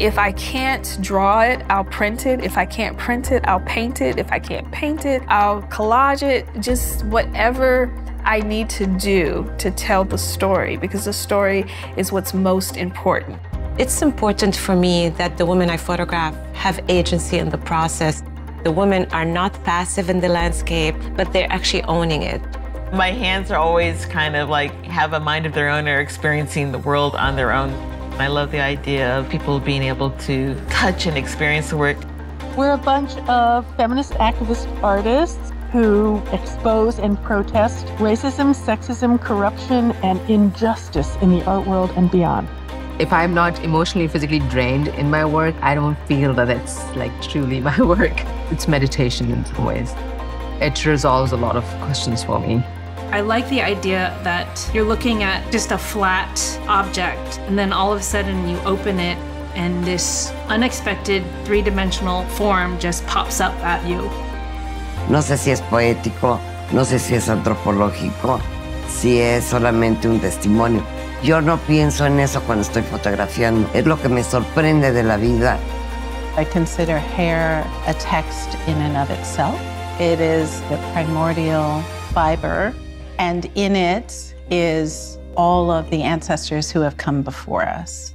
If I can't draw it, I'll print it. If I can't print it, I'll paint it. If I can't paint it, I'll collage it. Just whatever I need to do to tell the story, because the story is what's most important. It's important for me that the women I photograph have agency in the process. The women are not passive in the landscape, but they're actually owning it. My hands are always kind of like have a mind of their own or experiencing the world on their own. I love the idea of people being able to touch and experience the work. We're a bunch of feminist activist artists who expose and protest racism, sexism, corruption, and injustice in the art world and beyond. If I'm not emotionally, physically drained in my work, I don't feel that it's like truly my work. It's meditation in some ways. It resolves a lot of questions for me. I like the idea that you're looking at just a flat object, and then all of a sudden you open it and this unexpected three-dimensional form just pops up at you. No sé si es poético, no sé si es antropológico, si es solamente un testimonio. Yo no pienso en eso cuando estoy fotografiando. Es lo que me sorprende de la vida. I consider hair a text in and of itself. It is the primordial fiber. And in it is all of the ancestors who have come before us.